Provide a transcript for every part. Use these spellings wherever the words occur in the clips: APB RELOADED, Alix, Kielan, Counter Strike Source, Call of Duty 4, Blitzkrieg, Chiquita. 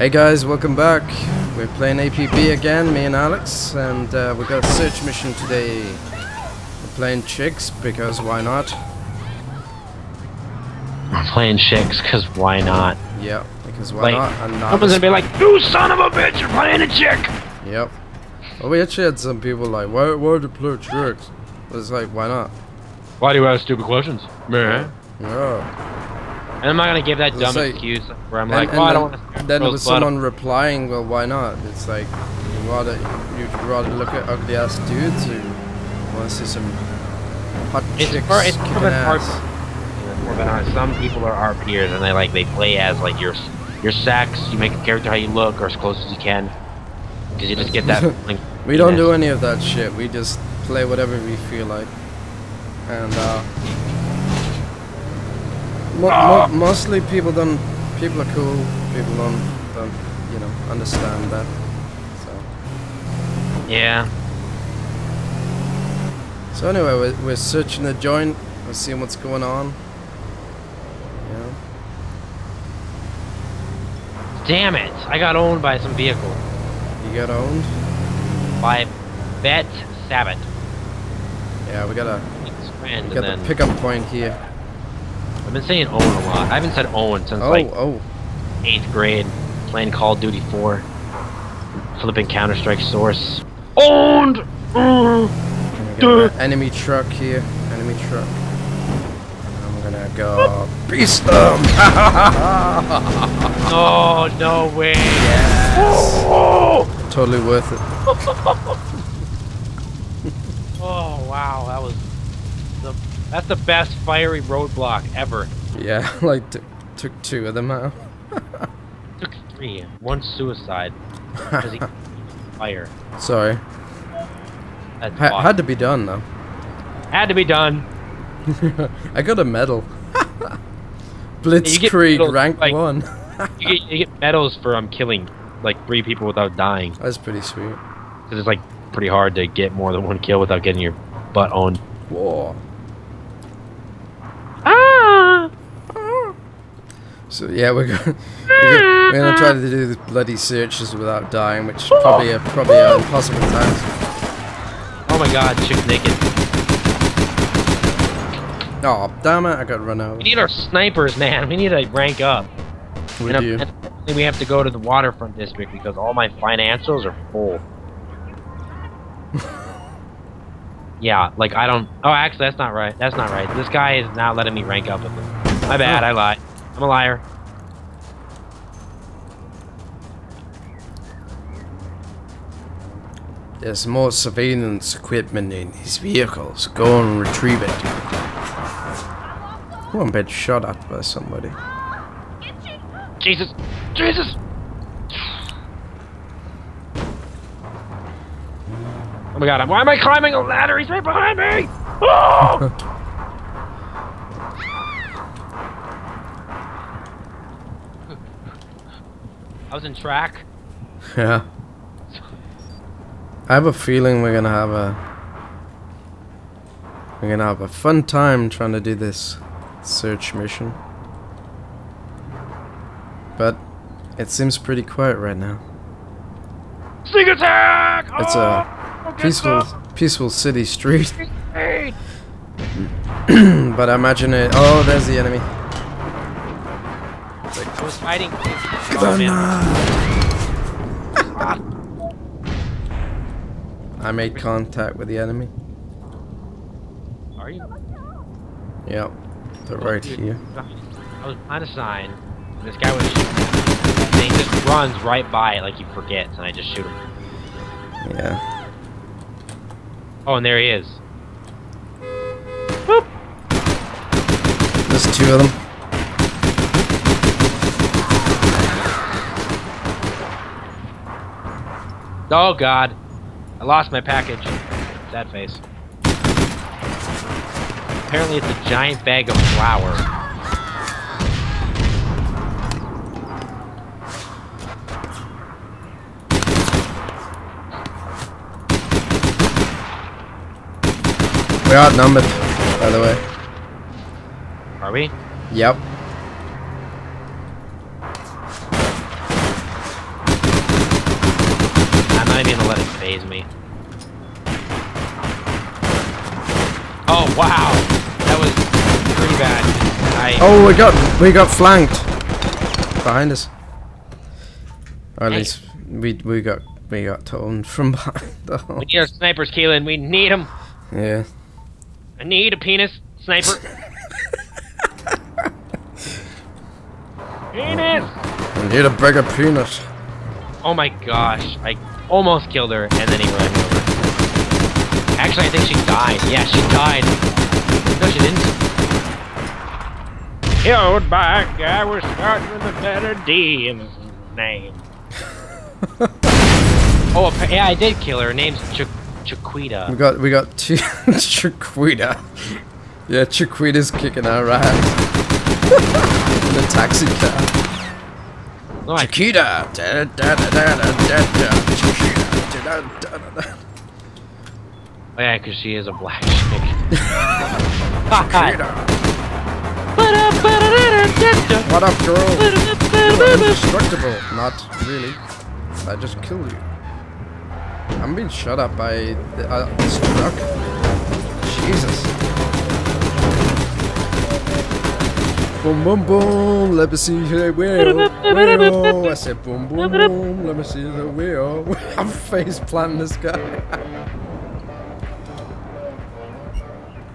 Hey guys, welcome back. We're playing APB again, me and Alex, and we got a search mission today. We're playing chicks because why not? I'm playing chicks because why not? Yep, because why not? And not someone's gonna be like, "You son of a bitch, you're playing a chick!" Yep. Well, we actually had some people like, why do you play chicks? But it's like, why not? Why do you ask stupid questions? Yeah. And I'm not gonna give that dumb excuse where I'm like, "Oh, I don't want to." Then with someone replying, "Well, why not?" It's like you'd rather look at ugly ass dudes who want to see some hot chicks. It's more than our. Some people are our peers, and they play as like your sex. You make a character how you look or as close as you can, because you just get that. We don't do any of that shit. We just play whatever we feel like, and mostly people are cool. People don't you know understand that. So yeah. So anyway, we're searching the joint. We're seeing what's going on. Yeah. Damn it! I got owned by some vehicle. You got owned by Bet Sabbath. Yeah, we gotta get the pickup point here. I've been saying Owen a lot. I haven't said Owen since like 8th grade, playing Call of Duty 4, flipping Counter Strike Source. Owned! Enemy truck here. Enemy truck. I'm gonna go beast them! Oh, no way! Yes! Oh, oh. Totally worth it. Oh, wow, that was... That's the best fiery roadblock ever. Yeah, like took two of them out. Took three. One suicide. Because he fire. Sorry. That's had to be done though. Had to be done. I got a medal. Blitzkrieg rank like, 1. you get medals for killing like 3 people without dying. That's pretty sweet. Because it's like pretty hard to get more than 1 kill without getting your butt owned. Whoa. So yeah, we're gonna try to do the bloody searches without dying, which probably are impossible times. Oh my God, chick naked! Oh damn it, I got run over. We need our snipers, man. We need to rank up. We do. We have to go to the waterfront district because all my financials are full. Yeah, like I don't. Oh, actually, that's not right. That's not right. This guy is not letting me rank up with him. My bad. I lied. I'm a liar. There's more surveillance equipment in his vehicles. Go and retrieve it. Oh, I'm being shot at by somebody. Jesus! Jesus! Oh my God, why am I climbing a ladder? He's right behind me! Oh! I was in track. Yeah. I have a feeling we're gonna have a fun time trying to do this search mission. But it seems pretty quiet right now. Sneak attack! Oh, it's a peaceful city street. But I imagine it. Oh, there's the enemy. I was fighting. Oh, man. I made contact with the enemy. Are you? Yep. They're right here. I was on a sign. And this guy was shooting. And he just runs right by it like he forgets, and I just shoot him. Yeah. Oh, and there he is. Boop. There's 2 of them. Oh God, I lost my package. Sad face. Apparently it's a giant bag of flour. We're outnumbered, by the way. Are we? Yep. amaze me. Oh wow, that was pretty bad. Oh, we got flanked behind us. Or at least we got torn from behind. Oh. We need our snipers, Kielan. We need them. Yeah. I need a penis sniper. Penis. I need a bigger penis. Oh my gosh! I almost killed her, and then he ran over. Actually, I think she died. Yeah, she died. No, she didn't. Killed by a guy. We're starting with a better D in his name. Oh, yeah, I did kill her. Her name's Chiquita. We got Chiquita. Yeah, Chiquita's kicking our ass in a taxi cab. No, Chiquita. Oh yeah, because she is a black chick. What up, girl? You're indestructible. Not really. I just killed you. I'm being shot up by this truck. Jesus. Boom boom boom, let me see the wheel. I said boom boom boom, let me see the wheel. I'm face planting this guy.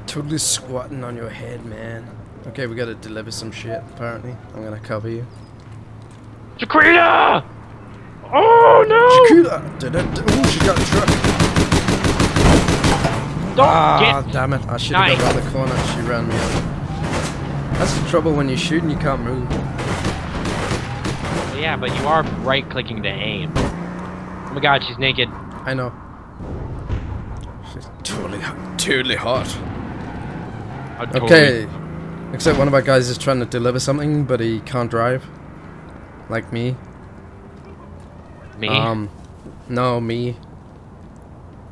Totally squatting on your head, man. Okay, we gotta deliver some shit, apparently. I'm gonna cover you. Chiquita! Oh no! Chiquita! Oh, she got a truck. Don't get damn it, I should have gone around the corner. She ran me over. That's the trouble when you shoot and you can't move. Yeah, but you are right-clicking to aim. Oh my god, she's naked. I know. She's totally hot. Okay. Except one of our guys is trying to deliver something, but he can't drive. Like me. Me? No, me.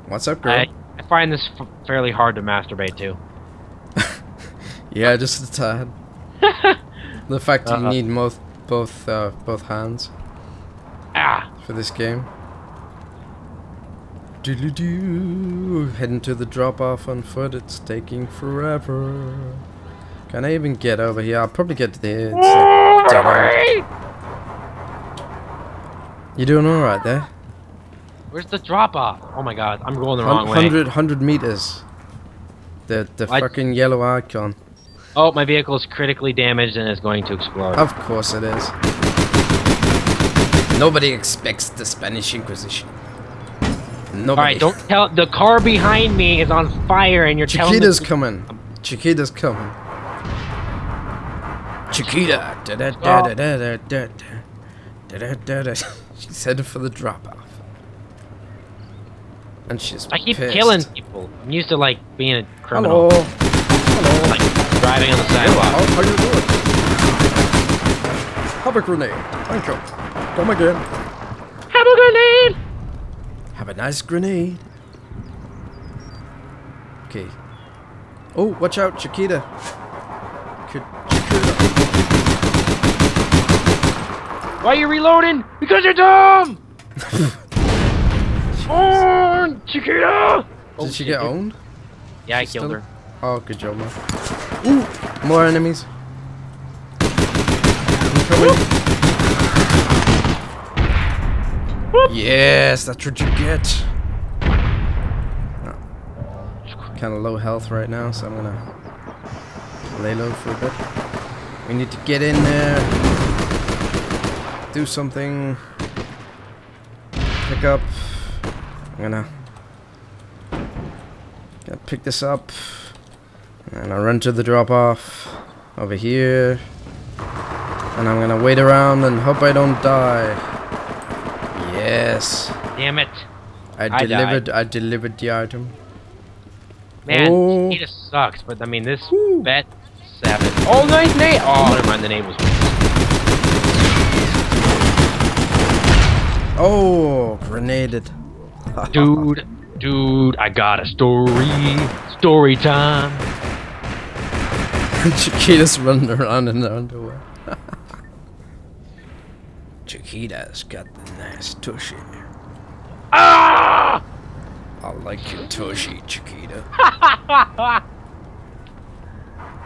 What's up, girl? I find this fairly hard to masturbate to. Yeah, just a tad. The fact you need both hands for this game. Heading to the drop-off on foot. It's taking forever. Can I even get over here? I'll probably get to the. You doing all right there? Where's the drop-off? Oh my god, I'm going the wrong way. 100 meters. The fucking yellow icon. Oh, my vehicle is critically damaged and is going to explode. Of course it is. Nobody expects the Spanish Inquisition. Nobody. Alright, don't tell. The car behind me is on fire and you're Chiquita's telling me. Chiquita's coming. Chiquita. Da da da da da da da da da. She's headed for the drop-off. And she's I keep pissed. Killing people. I'm used to, like, being a criminal. Hello. Hello. Like, driving on the sidewalk. How you doing? Have a grenade. Thank you. Come again. Have a grenade! Have a nice grenade. Okay. Oh, watch out, Chiquita. Chiquita. Why are you reloading? Because you're dumb! Owned, Chiquita! Oh, did she get owned? Yeah, I killed her. Oh, good job, man. Ooh, more enemies. Whoop. Yes, that's what you get. Oh, kind of low health right now, so I'm gonna lay low for a bit. We need to get in there, do something, pick up. I'm gonna pick this up, and I'll run to the drop-off over here, and I'm gonna wait around and hope I don't die. Yes. Damn it! I delivered the item. Man, he just sucks. But I mean, this bet savage. Oh, nice name. Oh, never mind. The name was. Oh, grenaded. Dude, I got a story time. Chiquita's running around in her underwear. Chiquita's got the nice tushy. Ah! I like your tushy, Chiquita.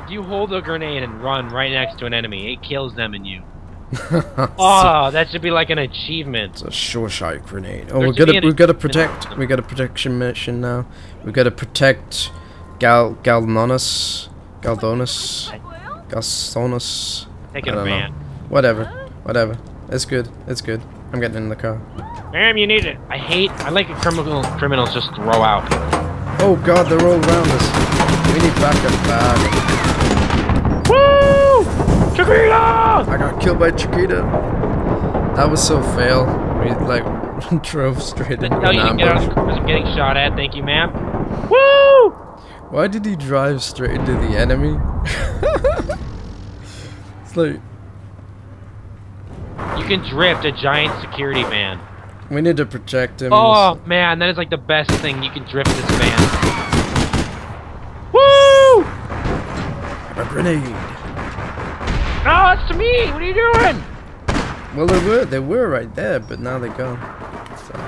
You hold a grenade and run right next to an enemy. It kills them and you. Oh, that should be like an achievement. It's a sure shot grenade. Oh, we got a protection mission now. We got to protect Galdonis. Take it, man. Whatever. It's good. I'm getting in the car. Ma'am, you need it. I like criminals just throw out. Oh God, they're all around us. We need backup bag. Woo! Chiquita! I got killed by Chiquita. That was so fail. We like drove straight into an ambush. I'm getting shot at. Thank you, ma'am. Woo! Why did he drive straight into the enemy? It's like you can drift a giant security van. We need to protect him. Oh man, that is like the best thing. You can drift this van. Woo! A grenade. No, it's to me! What are you doing? Well, they were right there, but now they're gone. So.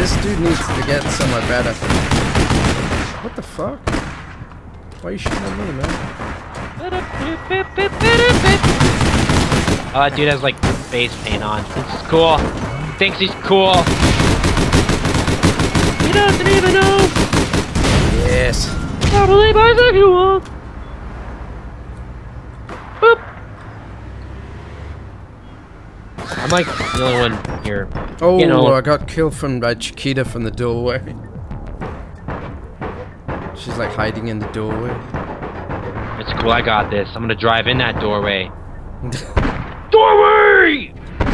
This dude needs to get somewhere better. What the fuck? Why are you shooting at me, man? That dude has like face paint on. This is cool. He thinks he's cool. He doesn't even know. Yes. I believe bisexual. I'm like the only one here. Oh, I got killed by Chiquita from the doorway. She's like hiding in the doorway. It's cool, I got this. I'm gonna drive in that doorway. Doorway!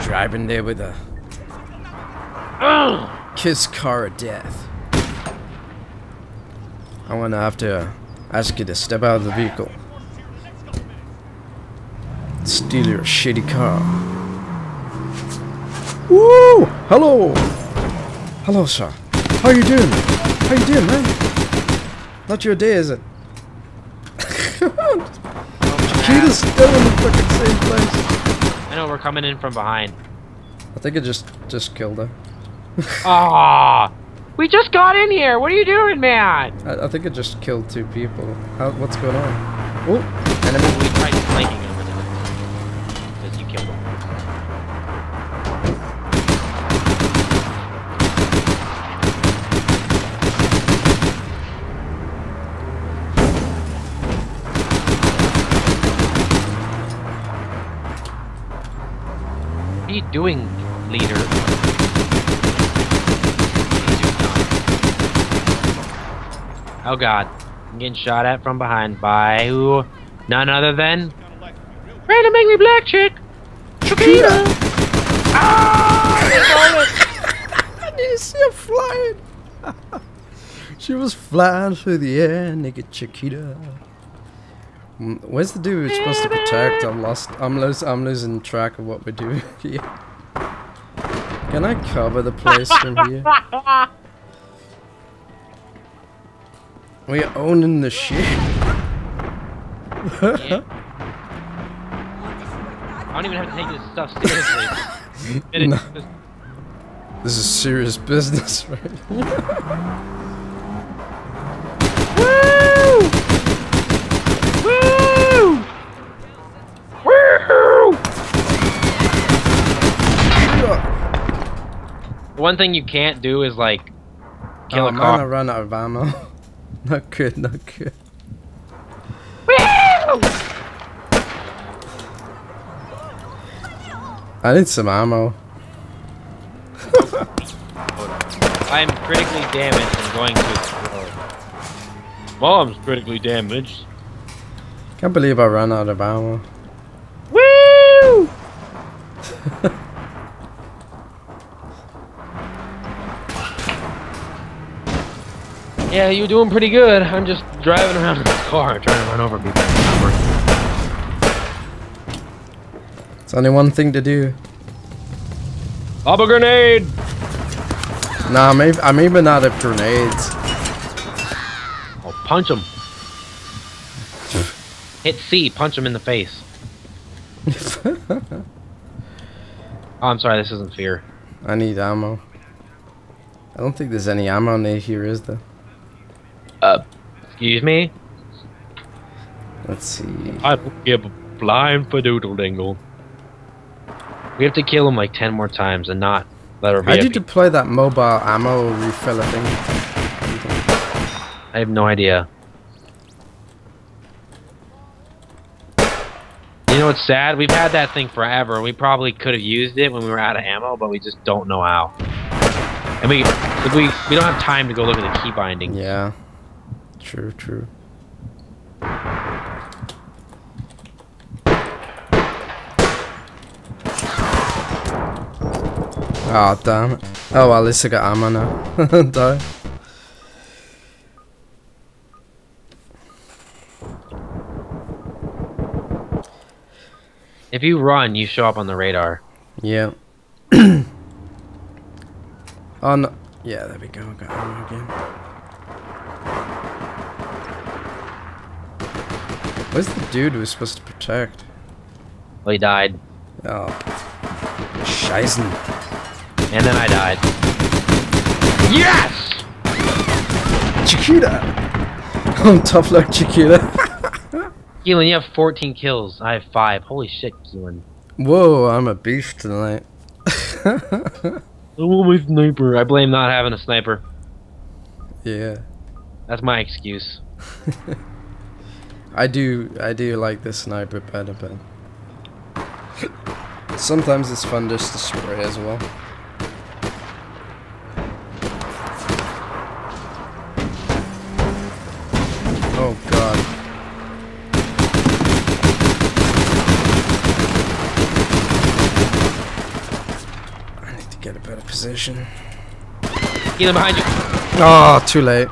Drive in there with a kiss car of death. I wanna have to ask you to step out of the vehicle. Steal your shitty car. Woo! Hello! Hello, sir. How you doing? How you doing, man? Not your day, is it? Chiquita's still in the fucking same place. I know, we're coming in from behind. I think it just killed her. Ah! We just got in here! What are you doing, man? I think it just killed two people. What's going on? Oh! Enemy. We tried flanking over there. Because you killed him. What are you doing, leader? Oh God, I'm getting shot at from behind by who? None other than random angry black chick. Chiquita. Ah! I didn't see her flying. She was flying through the air, nigga Chiquita. Where's the dude we're supposed to protect? I'm lost. I'm losing track of what we're doing here. Can I cover the place from here? We're owning the ship. I don't even have to take this stuff seriously. No. This is serious business, right? One thing you can't do is like kill a car. I'm gonna run out of ammo. Not good, not good. I need some ammo. I'm critically damaged and going to explode. Mom's critically damaged. Can't believe I ran out of ammo. Woo! Yeah, you're doing pretty good. I'm just driving around in this car trying to run over people. It's only one thing to do. Bob a grenade! Nah, I'm even out of grenades. I'll punch him. Hit C, punch him in the face. Oh, I'm sorry, this isn't fear. I need ammo. I don't think there's any ammo near here, is there? Excuse me? Let's see. I'll give a blind padoodle dingle. We have to kill him like 10 more times and not let her be. How do you deploy that mobile ammo refiller thing? I have no idea. You know what's sad? We've had that thing forever and we probably could have used it when we were out of ammo, but we just don't know how. And we don't have time to go look at the key binding. Yeah. True, true. Aw, oh, damn it. Oh, well, at least I got ammo now. Die. If you run, you show up on the radar. Yeah. Oh, no. Yeah, there we go. I got ammo again. Where's the dude who was supposed to protect? Well, he died. Oh. Scheißen. And then I died. Yes! Chiquita! Oh, tough luck, Chiquita. Kielan, you have 14 kills. I have 5. Holy shit, Kielan. Whoa, I'm a beast tonight. Oh, my sniper. I blame not having a sniper. Yeah. That's my excuse. I do like this sniper better, but sometimes it's fun just to spray as well. Oh god. I need to get a better position. Kielan, behind you. Oh, too late.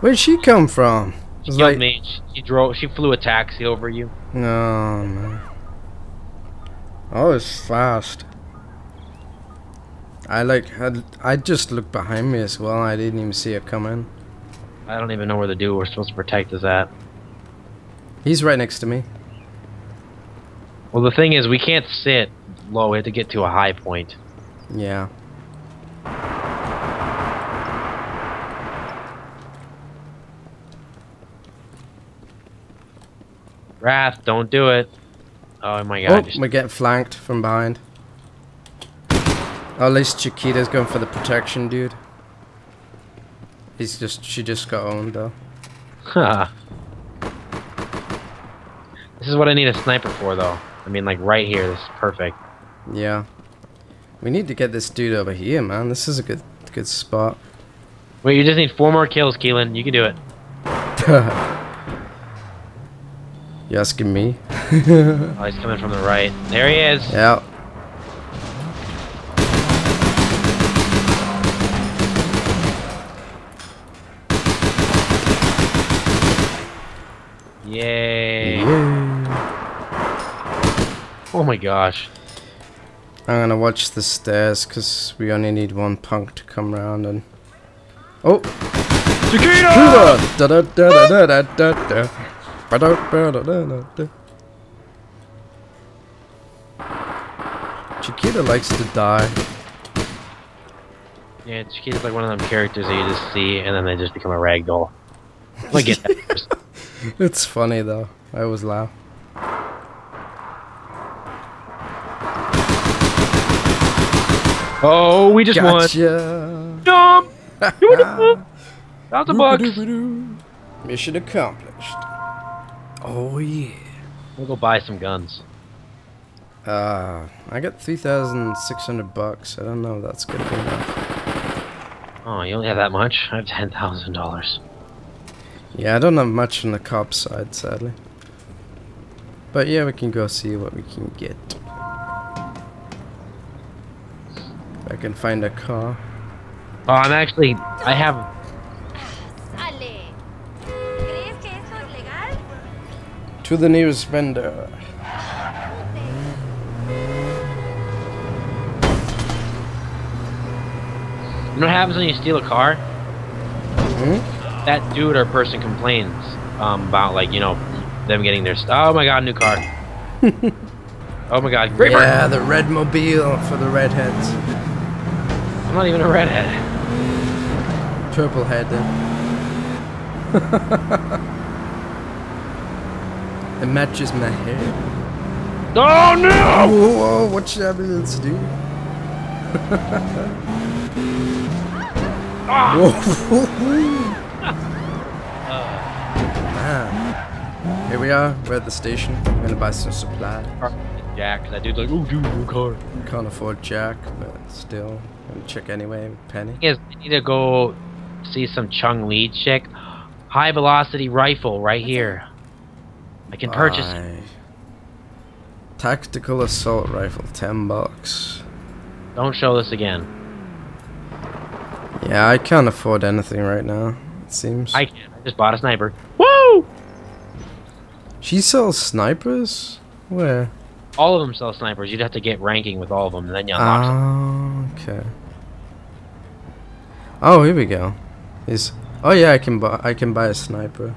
Where'd she come from? She killed me. She flew a taxi over you. No, oh, man. Oh, it's fast. I just looked behind me as well. I didn't even see her come in. I don't even know where the dude we're supposed to protect is at. He's right next to me. Well, the thing is, we can't sit low. We have to get to a high point. Yeah. Wrath, don't do it. Oh, my God. Oh, we're getting flanked from behind. Oh, at least Chiquita's going for the protection, dude. She just got owned though. Huh. This is what I need a sniper for though. I mean, like right here, this is perfect. Yeah. We need to get this dude over here, man. This is a good spot. Wait, you just need 4 more kills, Kielan. You can do it. You asking me? Oh, he's coming from the right. There he is. Yeah. Yay. Oh my gosh. I'm gonna watch the stairs because we only need one punk to come round and. Oh! Chiquita! Chiquita likes to die. Yeah, Chiquita's like one of them characters that you just see and then they just become a ragdoll. I'm gonna get that first. It's funny though. I always laugh. Oh, we just won. Jump! Out the box. Mission accomplished. Oh yeah. We'll go buy some guns. I got $3,600. I don't know if that's good for enough. Oh, you only have that much? I have $10,000. Yeah, I don't have much on the cop side, sadly. But yeah, we can go see what we can get. If I can find a car. Oh, I have... To the nearest vendor. You know what happens when you steal a car? Mm-hmm. That dude or person complains about, like, you know, them getting their stuff. Oh my god, new car. Oh my god, great. Yeah, the red mobile for the redheads. I'm not even a redhead. Purple head then. It matches my hair. Oh no! Whoa, what should I be able to do? Man. Here we are, we're at the station. I'm gonna buy some supplies. Jack, that dude's like, oh dude, your car. Can't afford Jack, but still. I'm gonna check anyway, penny. Yes, I need to go see some Chung Lee chick. High velocity rifle right here. I can purchase it. Tactical assault rifle, $10. Don't show this again. Yeah, I can't afford anything right now, it seems. I can. I just bought a sniper. Woo! She sells snipers? Where? All of them sell snipers. You'd have to get ranking with all of them, and then you unlock them. Okay. Oh, here we go. Is oh yeah, I can buy a sniper.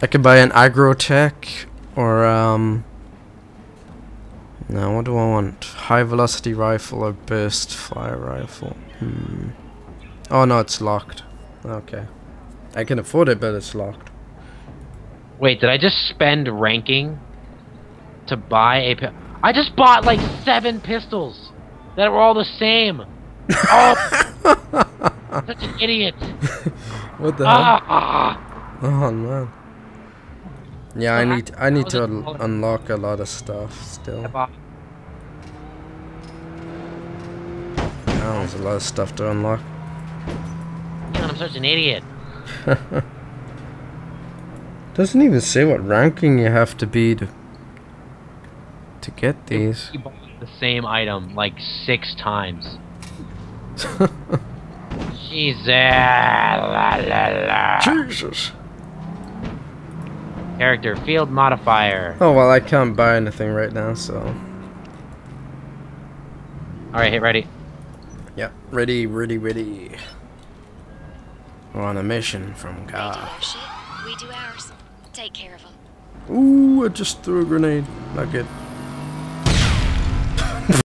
I can buy an aggro tech or now what do I want? High velocity rifle or burst fire rifle? Oh no, it's locked. Okay. I can afford it, but it's locked. Wait, did I just spend ranking to buy a... I just bought like 7 pistols that were all the same. Oh, such an idiot. What the hell? Oh man. Yeah, I need to unlock a lot of stuff still. Oh, there's a lot of stuff to unlock. God, I'm such an idiot. Doesn't even say what ranking you have to be to get these. You bought the same item like 6 times. Jesus. La, la, la. Jesus. Character field modifier. Oh well, I can't buy anything right now, so. All right, hit ready. Yeah, ready, ready, ready. We're on a mission from God. We do ours. Take care of them. Ooh, I just threw a grenade. Not good.